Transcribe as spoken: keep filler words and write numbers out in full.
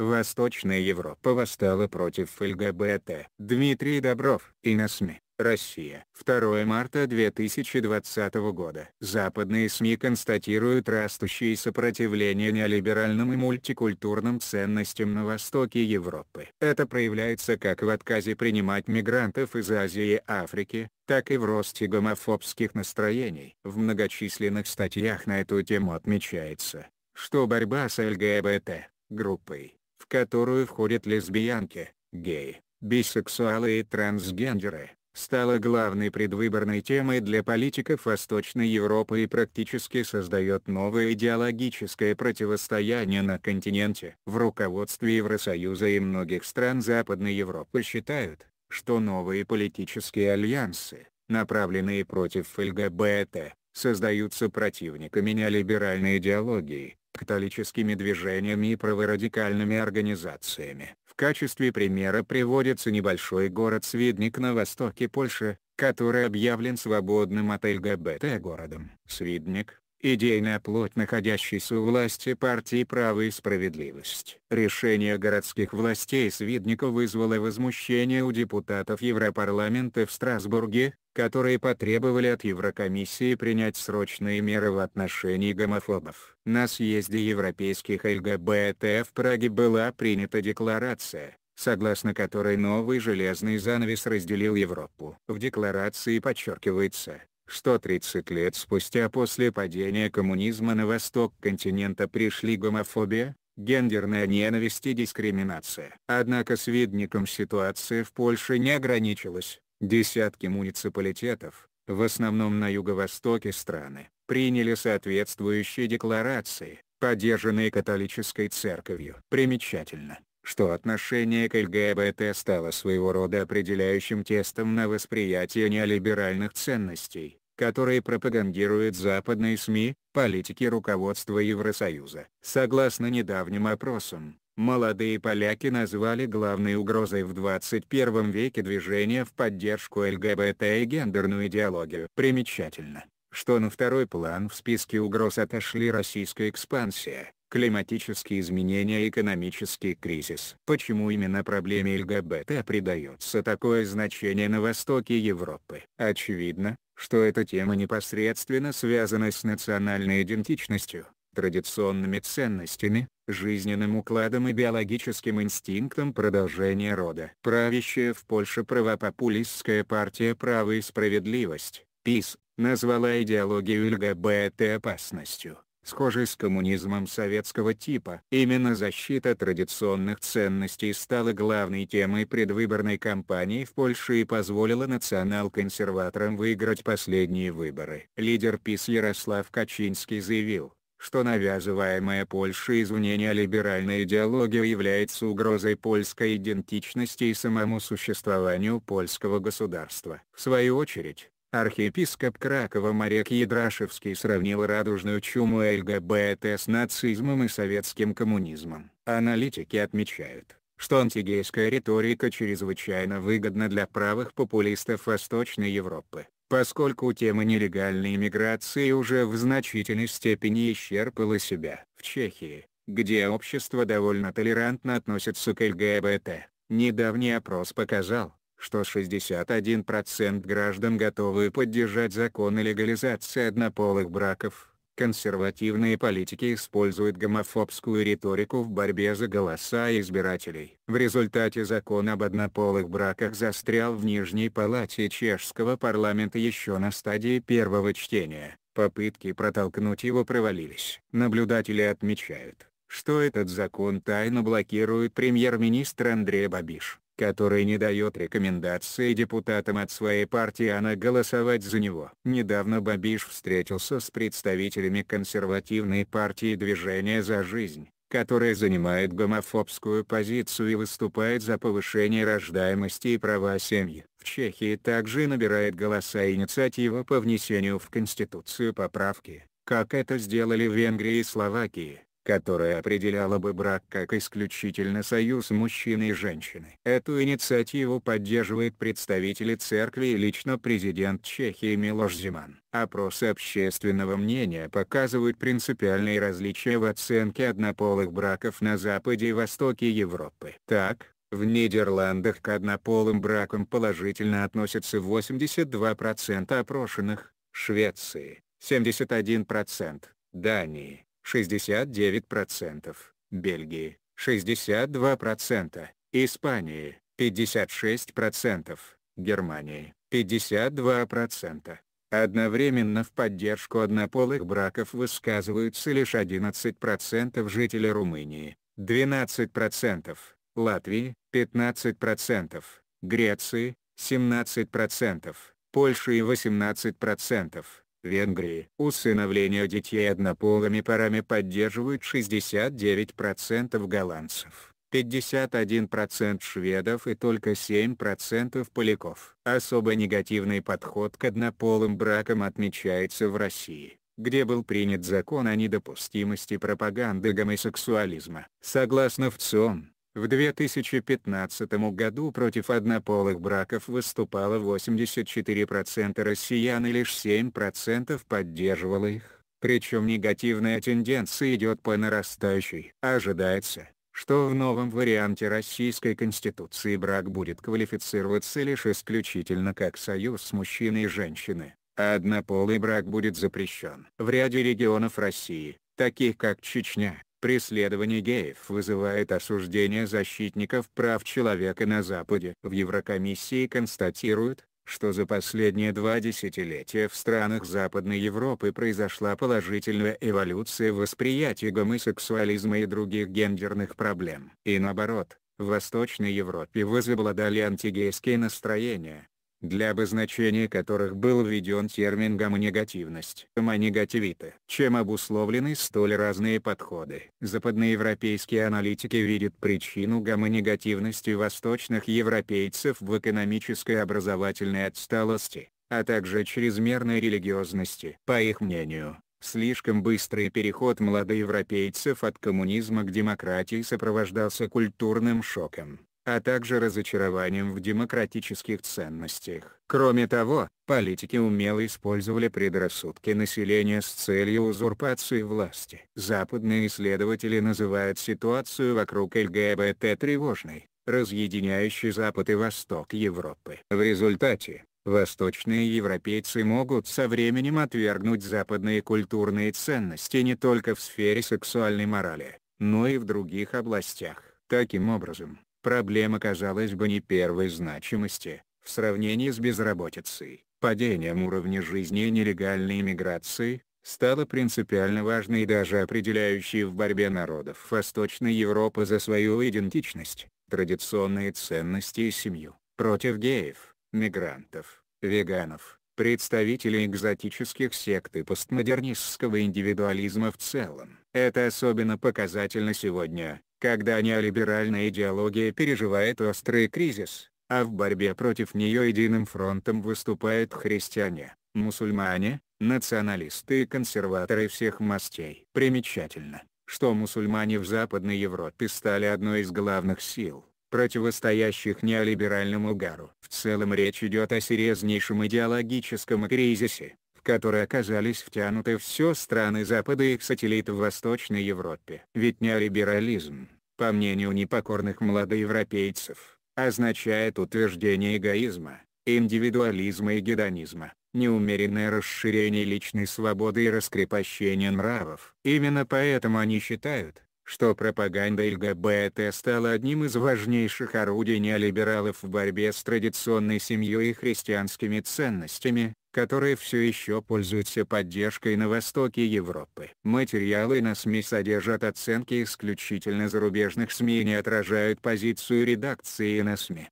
Восточная Европа восстала против ЛГБТ. Дмитрий Добров, ИноСМИ, Россия. второе марта две тысячи двадцатого года. Западные СМИ констатируют растущее сопротивление неолиберальным и мультикультурным ценностям на востоке Европы. Это проявляется как в отказе принимать мигрантов из Азии и Африки, так и в росте гомофобских настроений. В многочисленных статьях на эту тему отмечается, что борьба с ЛГБТ, группой, в которую входят лесбиянки, геи, бисексуалы и трансгендеры, стала главной предвыборной темой для политиков Восточной Европы и практически создает новое идеологическое противостояние на континенте. В руководстве Евросоюза и многих стран Западной Европы считают, что новые политические альянсы, направленные против ЛГБТ, создаются противниками неолиберальной идеологии, католическими движениями и праворадикальными организациями. В качестве примера приводится небольшой город Свидник на востоке Польши, который объявлен свободным от ЛГБТ городом. Свидник – идейная плоть находящейся у власти партии «Право и справедливость». Решение городских властей Свидника вызвало возмущение у депутатов Европарламента в Страсбурге, которые потребовали от Еврокомиссии принять срочные меры в отношении гомофобов. На съезде европейских ЛГБТ в Праге была принята декларация, согласно которой новый железный занавес разделил Европу. В декларации подчеркивается, что тридцать лет спустя после падения коммунизма на восток континента пришли гомофобия, гендерная ненависть и дискриминация. Однако с Свидником ситуация в Польше не ограничилась. Десятки муниципалитетов, в основном на юго-востоке страны, приняли соответствующие декларации, поддержанные католической церковью. Примечательно, что отношение к ЛГБТ стало своего рода определяющим тестом на восприятие неолиберальных ценностей, которые пропагандируют западные СМИ, политики руководства Евросоюза. Согласно недавним опросам, молодые поляки назвали главной угрозой в двадцать первом веке движение в поддержку ЛГБТ и гендерную идеологию. Примечательно, что на второй план в списке угроз отошли российская экспансия, климатические изменения и экономический кризис. Почему именно проблеме ЛГБТ придается такое значение на востоке Европы? Очевидно, что эта тема непосредственно связана с национальной идентичностью, традиционными ценностями, жизненным укладом и биологическим инстинктом продолжения рода. Правящая в Польше правопопулистская партия «Право и справедливость» (ПиС) назвала идеологию ЛГБТ опасностью, схожей с коммунизмом советского типа. Именно защита традиционных ценностей стала главной темой предвыборной кампании в Польше и позволила национал-консерваторам выиграть последние выборы. Лидер ПиС Ярослав Качиньский заявил, что навязываемая Польшей извне неолиберальная идеология является угрозой польской идентичности и самому существованию польского государства. В свою очередь, архиепископ Кракова Марек Ядрашевский сравнил радужную чуму ЛГБТ с нацизмом и советским коммунизмом. Аналитики отмечают, что антигейская риторика чрезвычайно выгодна для правых популистов Восточной Европы, поскольку тема нелегальной миграции уже в значительной степени исчерпала себя. В Чехии, где общество довольно толерантно относится к ЛГБТ, недавний опрос показал, что шестьдесят один процент граждан готовы поддержать закон о легализации однополых браков. Консервативные политики используют гомофобскую риторику в борьбе за голоса избирателей. В результате закон об однополых браках застрял в нижней палате чешского парламента еще на стадии первого чтения. Попытки протолкнуть его провалились. Наблюдатели отмечают, что этот закон тайно блокирует премьер-министр Андрей Бабиш, который не дает рекомендации депутатам от своей партии АНА голосовать за него. Недавно Бабиш встретился с представителями консервативной партии «Движение за жизнь», которая занимает гомофобскую позицию и выступает за повышение рождаемости и права семьи. В Чехии также набирает голоса инициатива по внесению в Конституцию поправки, как это сделали в Венгрии и Словакии, которая определяла бы брак как исключительно союз мужчины и женщины. Эту инициативу поддерживает представители церкви и лично президент Чехии Милош Зиман. Опросы общественного мнения показывают принципиальные различия в оценке однополых браков на Западе и Востоке Европы. Так, в Нидерландах к однополым бракам положительно относятся восемьдесят два процента опрошенных, Швеции – семьдесят один процент, Дании – шестьдесят девять процентов, Бельгии – шестьдесят два процента, Испании – пятьдесят шесть процентов, Германии – пятьдесят два процента. Одновременно в поддержку однополых браков высказываются лишь одиннадцать процентов жителей Румынии, двенадцать процентов. Латвии – пятнадцать процентов, Греции – семнадцать процентов, Польши и восемнадцать процентов, Венгрии. Усыновление детей однополыми парами поддерживают шестьдесят девять процентов голландцев, пятьдесят один процент шведов и только семь процентов поляков. Особо негативный подход к однополым бракам отмечается в России, где был принят закон о недопустимости пропаганды гомосексуализма. Согласно ВЦИОМ, в две тысячи пятнадцатом году против однополых браков выступало восемьдесят четыре процента россиян и лишь семь процентов поддерживало их, причем негативная тенденция идет по нарастающей. Ожидается, что в новом варианте российской конституции брак будет квалифицироваться лишь исключительно как союз мужчины и женщины, а однополый брак будет запрещен. В ряде регионов России, таких как Чечня, преследование геев вызывает осуждение защитников прав человека на Западе. В Еврокомиссии констатируют, что за последние два десятилетия в странах Западной Европы произошла положительная эволюция восприятия гомосексуализма и других гендерных проблем. И наоборот, в Восточной Европе возобладали антигейские настроения, для обозначения которых был введен термин гомонегативность. Гомонегативиты. Чем обусловлены столь разные подходы? Западноевропейские аналитики видят причину гомонегативности восточных европейцев в экономической и образовательной отсталости, а также чрезмерной религиозности. По их мнению, слишком быстрый переход младоевропейцев от коммунизма к демократии сопровождался культурным шоком, а также разочарованием в демократических ценностях. Кроме того, политики умело использовали предрассудки населения с целью узурпации власти. Западные исследователи называют ситуацию вокруг ЛГБТ тревожной, разъединяющей Запад и Восток Европы. В результате, восточные европейцы могут со временем отвергнуть западные культурные ценности не только в сфере сексуальной морали, но и в других областях. Таким образом, проблема казалась бы не первой значимости, в сравнении с безработицей, падением уровня жизни и нелегальной миграцией, стала принципиально важной и даже определяющей в борьбе народов Восточной Европы за свою идентичность, традиционные ценности и семью, против геев, мигрантов, веганов, представителей экзотических сект и постмодернистского индивидуализма в целом. Это особенно показательно сегодня, когда неолиберальная идеология переживает острый кризис, а в борьбе против нее единым фронтом выступают христиане, мусульмане, националисты и консерваторы всех мастей. Примечательно, что мусульмане в Западной Европе стали одной из главных сил, противостоящих неолиберальному угару. В целом речь идет о серьезнейшем идеологическом кризисе, в которые оказались втянуты все страны Запада и их сателлитов в Восточной Европе. Ведь неолиберализм, по мнению непокорных младоевропейцев, означает утверждение эгоизма, индивидуализма и гедонизма, неумеренное расширение личной свободы и раскрепощение нравов. Именно поэтому они считают, что пропаганда ЛГБТ стала одним из важнейших орудий неолибералов в борьбе с традиционной семьей и христианскими ценностями, которые все еще пользуются поддержкой на востоке Европы. Материалы ИноСМИ содержат оценки исключительно зарубежных СМИ и не отражают позицию редакции ИноСМИ.